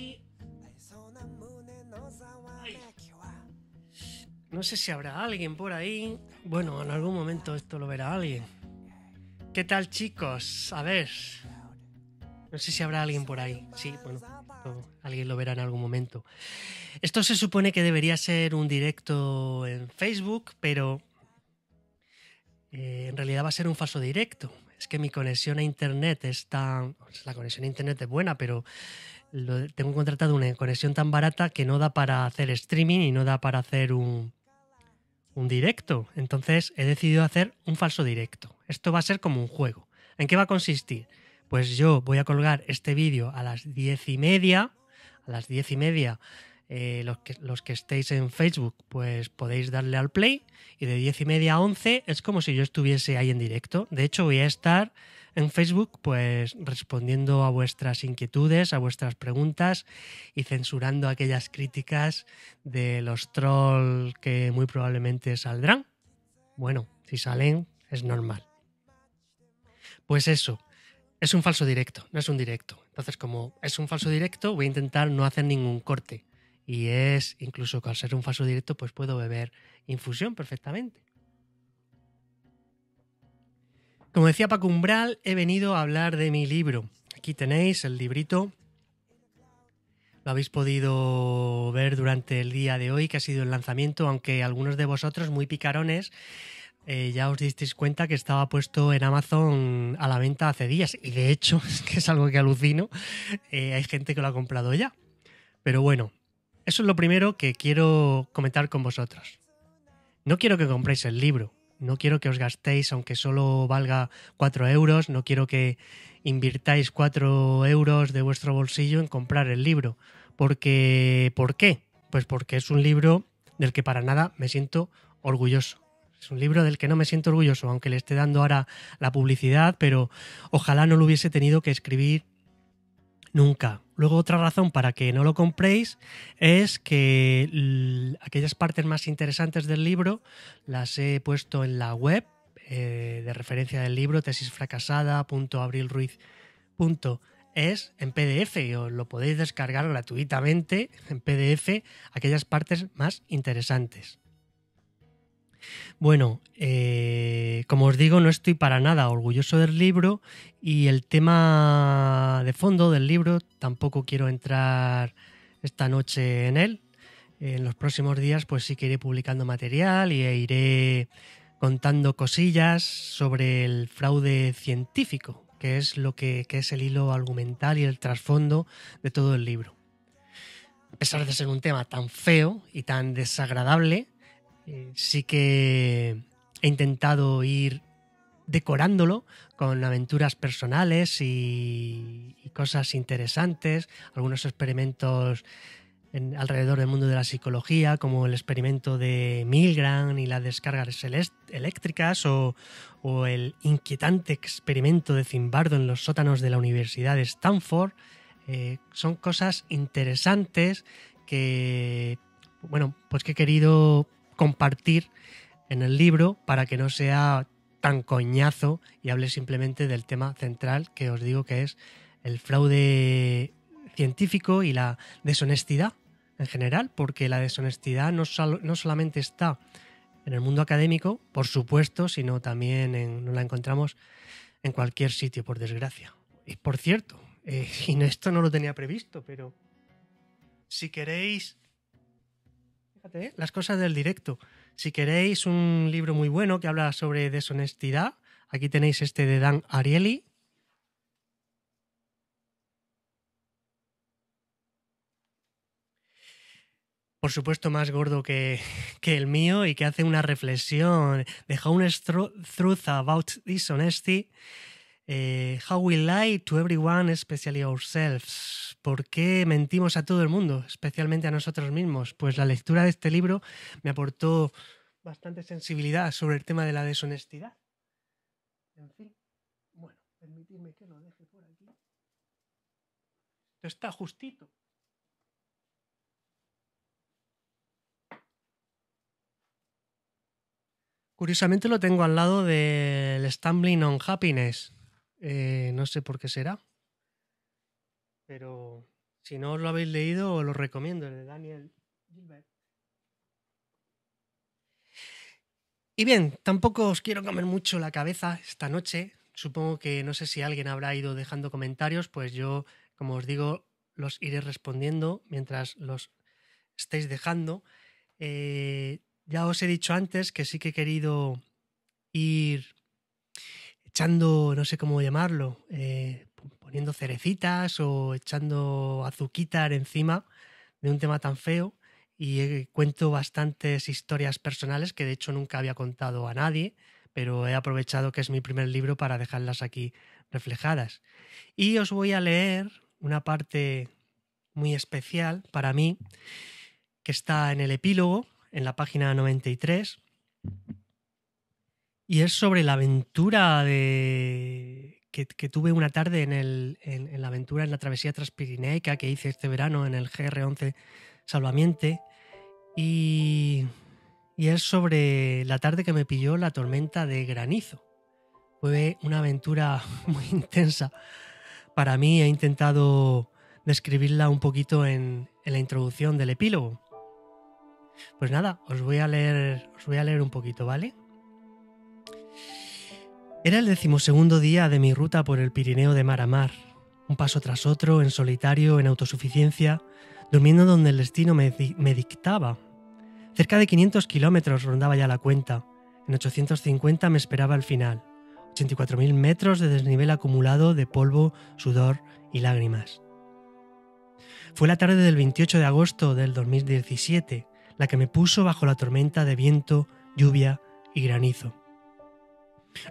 Y... ay. No sé si habrá alguien por ahí. Bueno, en algún momento esto lo verá alguien. ¿Qué tal, chicos? A ver. No sé si habrá alguien por ahí. Sí, bueno, alguien lo verá en algún momento. Esto se supone que debería ser un directo en Facebook, pero en realidad va a ser un falso directo. Es que mi conexión a internet es tan... la conexión a internet es buena, pero tengo contratado una conexión tan barata que no da para hacer streaming y no da para hacer un directo. Entonces he decidido hacer un falso directo. Esto va a ser como un juego. ¿En qué va a consistir? Pues yo voy a colgar este vídeo a las 10:30. A las 10:30, los que estéis en Facebook, pues podéis darle al play. Y de 10:30 a 11 es como si yo estuviese ahí en directo. De hecho, voy a estar en Facebook, pues respondiendo a vuestras inquietudes, a vuestras preguntas y censurando aquellas críticas de los trolls que muy probablemente saldrán. Bueno, si salen, es normal. Pues eso, es un falso directo, no es un directo. Entonces, como es un falso directo, voy a intentar no hacer ningún corte. Y es, incluso al ser un falso directo, pues puedo beber infusión perfectamente. Como decía Paco Umbral, he venido a hablar de mi libro. Aquí tenéis el librito. Lo habéis podido ver durante el día de hoy, que ha sido el lanzamiento, aunque algunos de vosotros, muy picarones, ya os disteis cuenta que estaba puesto en Amazon a la venta hace días. Y de hecho, es que es algo que alucino, hay gente que lo ha comprado ya. Pero bueno, eso es lo primero que quiero comentar con vosotros. No quiero que compréis el libro. No quiero que os gastéis, aunque solo valga 4 euros, no quiero que invirtáis 4 euros de vuestro bolsillo en comprar el libro. Porque, ¿por qué? Pues porque es un libro del que para nada me siento orgulloso. Es un libro del que no me siento orgulloso, aunque le esté dando ahora la publicidad, pero ojalá no lo hubiese tenido que escribir nunca. Luego, otra razón para que no lo compréis es que aquellas partes más interesantes del libro las he puesto en la web de referencia del libro, tesisfracasada.abrilruiz.es, en PDF, y os lo podéis descargar gratuitamente en PDF, aquellas partes más interesantes. Bueno, como os digo, no estoy para nada orgulloso del libro y el tema de fondo del libro tampoco quiero entrar esta noche en él. En los próximos días pues sí que iré publicando material y iré contando cosillas sobre el fraude científico, que es lo que es el hilo argumental y el trasfondo de todo el libro. A pesar de ser un tema tan feo y tan desagradable, sí que he intentado ir decorándolo con aventuras personales y cosas interesantes, algunos experimentos alrededor del mundo de la psicología, como el experimento de Milgram y las descargas eléctricas, o el inquietante experimento de Zimbardo en los sótanos de la Universidad de Stanford. Son cosas interesantes que, bueno, pues que he querido compartir en el libro para que no sea tan coñazo y hable simplemente del tema central, que os digo que es el fraude científico y la deshonestidad en general, porque la deshonestidad no solamente está en el mundo académico, por supuesto, sino también nos la encontramos en cualquier sitio, por desgracia. Y por cierto, y esto no lo tenía previsto, pero si queréis... fíjate, las cosas del directo. Si queréis un libro muy bueno que habla sobre deshonestidad, aquí tenéis este de Dan Ariely. Por supuesto, más gordo que el mío, y que hace una reflexión de How Truth About Dishonesty. How we lie to everyone, especially ourselves. ¿Por qué mentimos a todo el mundo, especialmente a nosotros mismos? Pues la lectura de este libro me aportó bastante sensibilidad sobre el tema de la deshonestidad. En fin, bueno, permitidme que lo deje por aquí. Esto está justito. Curiosamente lo tengo al lado del Stumbling on Happiness. No sé por qué será, pero Si no os lo habéis leído, os lo recomiendo, el de Daniel Gilbert. Y bien, tampoco os quiero comer mucho la cabeza esta noche. Supongo que no sé si alguien habrá ido dejando comentarios, pues yo, como os digo, los iré respondiendo mientras los estéis dejando. Ya os he dicho antes que sí que he querido ir echando, no sé cómo llamarlo, poniendo cerecitas o echando azuquitar encima de un tema tan feo, y cuento bastantes historias personales que de hecho nunca había contado a nadie, pero he aprovechado que es mi primer libro para dejarlas aquí reflejadas. Y os voy a leer una parte muy especial para mí que está en el epílogo, en la página 93, y es sobre la aventura que tuve una tarde en la aventura en la travesía transpirineica que hice este verano en el GR11 Salvamiento, y es sobre la tarde que me pilló la tormenta de granizo. Fue una aventura muy intensa para mí. He intentado describirla un poquito en la introducción del epílogo. Pues nada, os voy a leer un poquito, ¿vale? Era el 12º día de mi ruta por el Pirineo de mar a mar, un paso tras otro, en solitario, en autosuficiencia, durmiendo donde el destino me dictaba. Cerca de 500 kilómetros rondaba ya la cuenta, en 850 me esperaba el final, 84.000 metros de desnivel acumulado de polvo, sudor y lágrimas. Fue la tarde del 28 de agosto del 2017 la que me puso bajo la tormenta de viento, lluvia y granizo.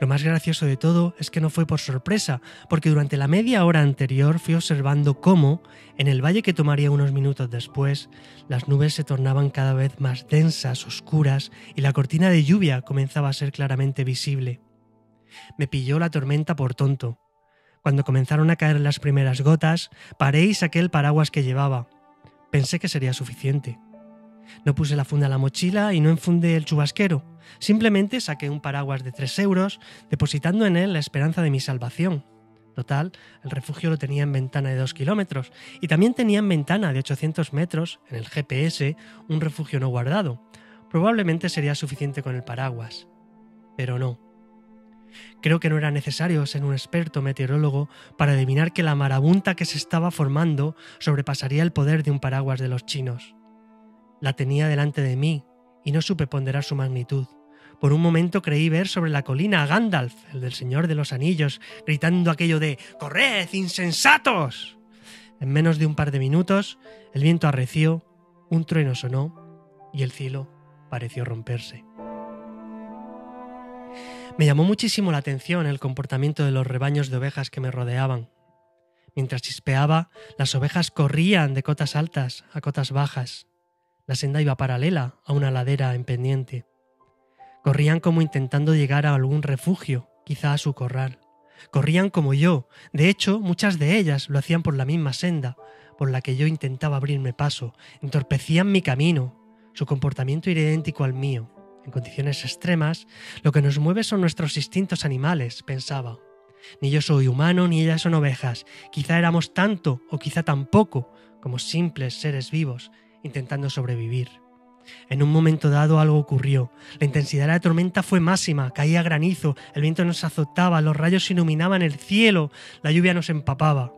Lo más gracioso de todo es que no fue por sorpresa, porque durante la media hora anterior fui observando cómo, en el valle que tomaría unos minutos después, las nubes se tornaban cada vez más densas, oscuras, y la cortina de lluvia comenzaba a ser claramente visible. Me pilló la tormenta por tonto. Cuando comenzaron a caer las primeras gotas, paré y saqué el paraguas que llevaba. Pensé que sería suficiente. No puse la funda a la mochila y no enfundé el chubasquero. Simplemente saqué un paraguas de 3 euros, depositando en él la esperanza de mi salvación. Total, el refugio lo tenía en ventana de 2 kilómetros, y también tenía en ventana de 800 metros, en el GPS, un refugio no guardado. Probablemente sería suficiente con el paraguas. Pero no. Creo que no era necesario ser un experto meteorólogo para adivinar que la marabunta que se estaba formando sobrepasaría el poder de un paraguas de los chinos. La tenía delante de mí y no supe ponderar su magnitud. Por un momento creí ver sobre la colina a Gandalf, el del Señor de los Anillos, gritando aquello de «¡Corred, insensatos!». En menos de un par de minutos, el viento arreció, un trueno sonó y el cielo pareció romperse. Me llamó muchísimo la atención el comportamiento de los rebaños de ovejas que me rodeaban. Mientras chispeaba, las ovejas corrían de cotas altas a cotas bajas. La senda iba paralela a una ladera en pendiente. Corrían como intentando llegar a algún refugio, quizá a su corral. Corrían como yo. De hecho, muchas de ellas lo hacían por la misma senda, por la que yo intentaba abrirme paso. Entorpecían mi camino. Su comportamiento era idéntico al mío. En condiciones extremas, lo que nos mueve son nuestros instintos animales, pensaba. Ni yo soy humano, ni ellas son ovejas. Quizá éramos tanto, o quizá tampoco, como simples seres vivos, intentando sobrevivir. En un momento dado algo ocurrió. La intensidad de la tormenta fue máxima, caía granizo, el viento nos azotaba, los rayos iluminaban el cielo, la lluvia nos empapaba.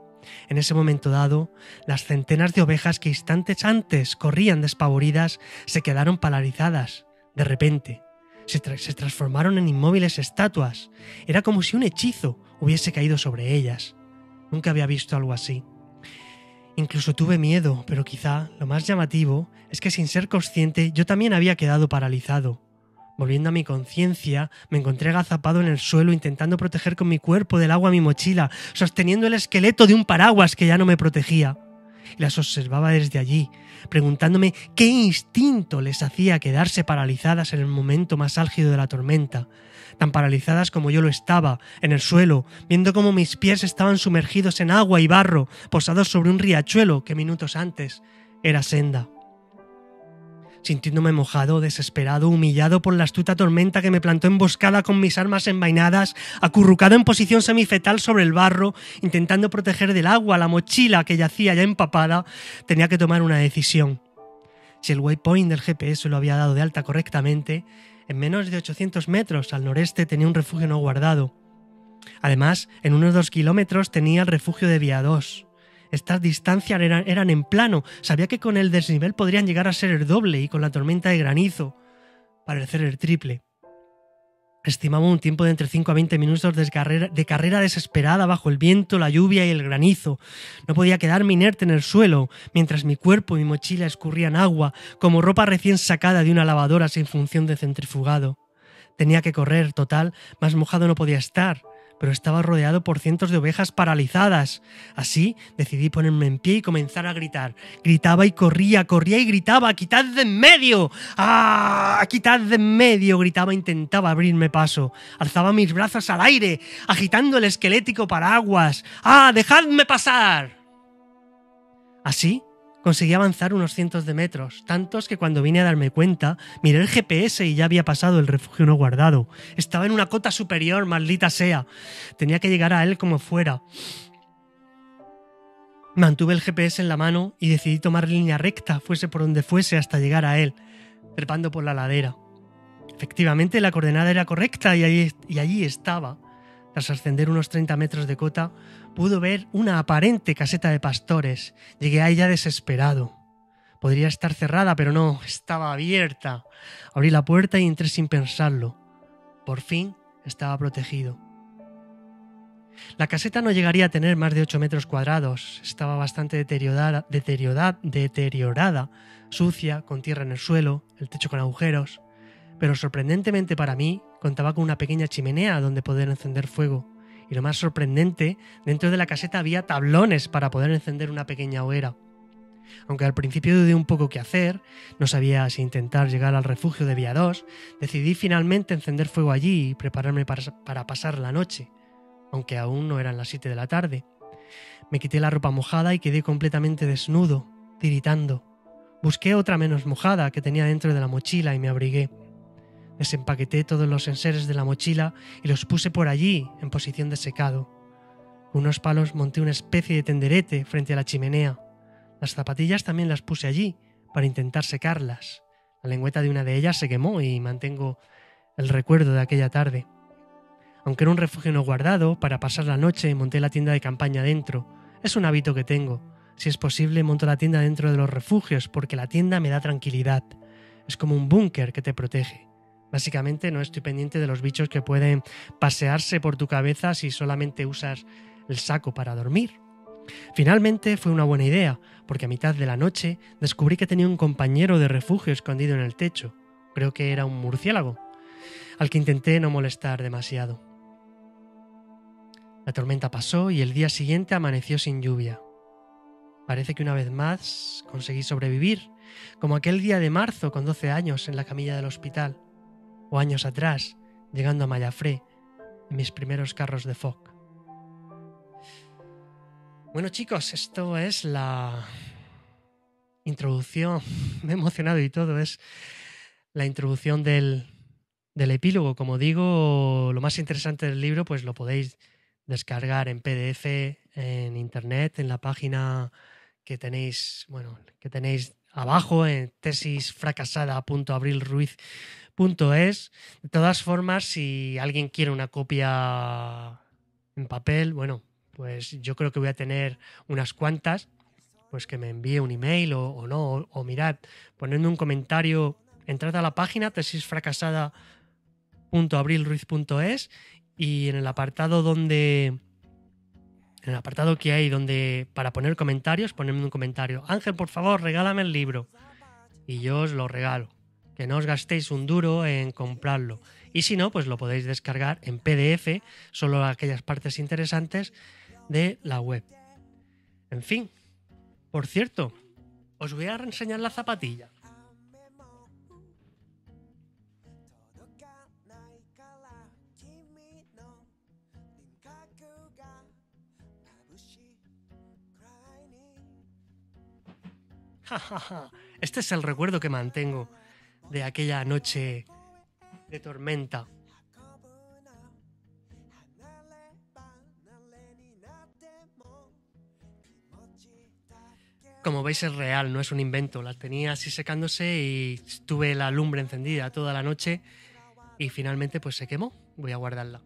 En ese momento dado, las centenas de ovejas que instantes antes corrían despavoridas se quedaron paralizadas. De repente, se transformaron en inmóviles estatuas. Era como si un hechizo hubiese caído sobre ellas. Nunca había visto algo así. Incluso tuve miedo, pero quizá lo más llamativo es que sin ser consciente yo también había quedado paralizado. Volviendo a mi conciencia, me encontré agazapado en el suelo intentando proteger con mi cuerpo del agua mi mochila, sosteniendo el esqueleto de un paraguas que ya no me protegía. Y las observaba desde allí, preguntándome qué instinto les hacía quedarse paralizadas en el momento más álgido de la tormenta, tan paralizadas como yo lo estaba, en el suelo, viendo cómo mis pies estaban sumergidos en agua y barro, posados sobre un riachuelo que minutos antes era senda. sintiéndome mojado, desesperado, humillado por la astuta tormenta que me plantó emboscada con mis armas envainadas, acurrucado en posición semifetal sobre el barro, intentando proteger del agua la mochila que yacía ya empapada, tenía que tomar una decisión. Si el waypoint del GPS lo había dado de alta correctamente, en menos de 800 metros al noreste tenía un refugio no guardado. Además, en unos 2 kilómetros tenía el refugio de Vía 2. Estas distancias eran en plano, sabía que con el desnivel podrían llegar a ser el doble y con la tormenta de granizo parecer el triple. Estimaba un tiempo de entre 5 a 20 minutos de carrera desesperada bajo el viento, la lluvia y el granizo. No podía quedarme inerte en el suelo, mientras mi cuerpo y mi mochila escurrían agua, como ropa recién sacada de una lavadora sin función de centrifugado. Tenía que correr, total, más mojado no podía estar, pero estaba rodeado por cientos de ovejas paralizadas. Así, decidí ponerme en pie y comenzar a gritar. Gritaba y corría, corría y gritaba. ¡Quitad de en medio! ¡Ah! ¡Quitad de en medio! Gritaba, intentaba abrirme paso. Alzaba mis brazos al aire, agitando el esquelético paraguas. ¡Ah! ¡Dejadme pasar! Así, conseguí avanzar unos cientos de metros, tantos que cuando vine a darme cuenta, miré el GPS y ya había pasado el refugio no guardado. Estaba en una cota superior, maldita sea. Tenía que llegar a él como fuera. Mantuve el GPS en la mano y decidí tomar línea recta, fuese por donde fuese, hasta llegar a él, trepando por la ladera. Efectivamente, la coordenada era correcta y allí estaba. Tras ascender unos 30 metros de cota, pudo ver una aparente caseta de pastores. Llegué a ella desesperado. Podría estar cerrada, pero no, estaba abierta. Abrí la puerta y entré sin pensarlo. Por fin estaba protegido. La caseta no llegaría a tener más de 8 metros cuadrados. Estaba bastante deteriorada, sucia, con tierra en el suelo, el techo con agujeros. Pero sorprendentemente para mí, contaba con una pequeña chimenea donde poder encender fuego. Y lo más sorprendente, dentro de la caseta había tablones para poder encender una pequeña hoguera. Aunque al principio dudé un poco qué hacer, no sabía si intentar llegar al refugio de Vía 2, decidí finalmente encender fuego allí y prepararme para pasar la noche, aunque aún no eran las 7 de la tarde. Me quité la ropa mojada y quedé completamente desnudo, tiritando. Busqué otra menos mojada que tenía dentro de la mochila y me abrigué. Desempaqueté todos los enseres de la mochila y los puse por allí, en posición de secado. Con unos palos monté una especie de tenderete frente a la chimenea. Las zapatillas también las puse allí, para intentar secarlas. La lengüeta de una de ellas se quemó y mantengo el recuerdo de aquella tarde. Aunque era un refugio no guardado, para pasar la noche monté la tienda de campaña dentro. Es un hábito que tengo. Si es posible, monto la tienda dentro de los refugios, porque la tienda me da tranquilidad. Es como un búnker que te protege. Básicamente no estoy pendiente de los bichos que pueden pasearse por tu cabeza si solamente usas el saco para dormir. Finalmente fue una buena idea, porque a mitad de la noche descubrí que tenía un compañero de refugio escondido en el techo. Creo que era un murciélago, al que intenté no molestar demasiado. La tormenta pasó y el día siguiente amaneció sin lluvia. Parece que una vez más conseguí sobrevivir, como aquel día de marzo con 12 años en la camilla del hospital. O años atrás, llegando a Mayafré, en mis primeros carros de Foc. Bueno, chicos, esto es la introducción, me he emocionado y todo, es la introducción del epílogo. Como digo, lo más interesante del libro pues lo podéis descargar en PDF, en internet, en la página que tenéis abajo, en tesisfracasada.abrilruiz.es. De todas formas, si alguien quiere una copia en papel, bueno, pues yo creo que voy a tener unas cuantas, pues que me envíe un email o no, o mirad, ponedme un comentario, entrad a la página tesisfracasada.abrilruiz.es y en el apartado que hay donde para poner comentarios, ponedme un comentario. Ángel, por favor, regálame el libro. Y yo os lo regalo. Que no os gastéis un duro en comprarlo. Y si no, pues lo podéis descargar en PDF, solo aquellas partes interesantes de la web. En fin. Por cierto, os voy a enseñar la zapatilla. Ja, ja, ja. Este es el recuerdo que mantengo de aquella noche de tormenta. Como veis, es real, no es un invento. La tenía así secándose y tuve la lumbre encendida toda la noche y finalmente pues se quemó. Voy a guardarla.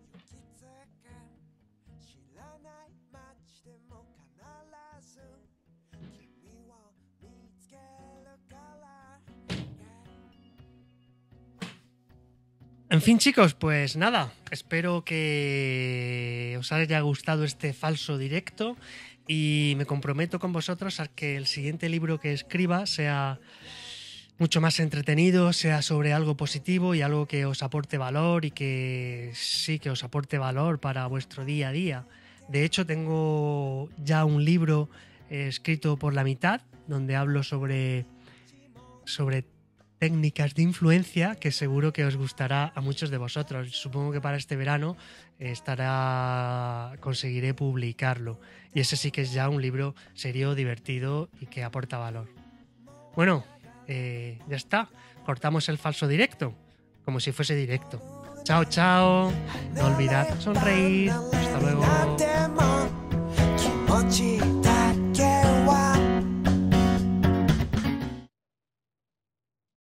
En fin, chicos, pues nada, espero que os haya gustado este falso directo y me comprometo con vosotros a que el siguiente libro que escriba sea mucho más entretenido, sea sobre algo positivo y algo que os aporte valor y que sí, que os aporte valor para vuestro día a día. De hecho, tengo ya un libro escrito por la mitad donde hablo sobre técnicas de influencia que seguro que os gustará a muchos de vosotros. Supongo que para este verano conseguiré publicarlo. Y ese sí que es ya un libro serio, divertido y que aporta valor. Bueno, ya está. Cortamos el falso directo, como si fuese directo. Chao, chao. No olvidad sonreír. Hasta luego.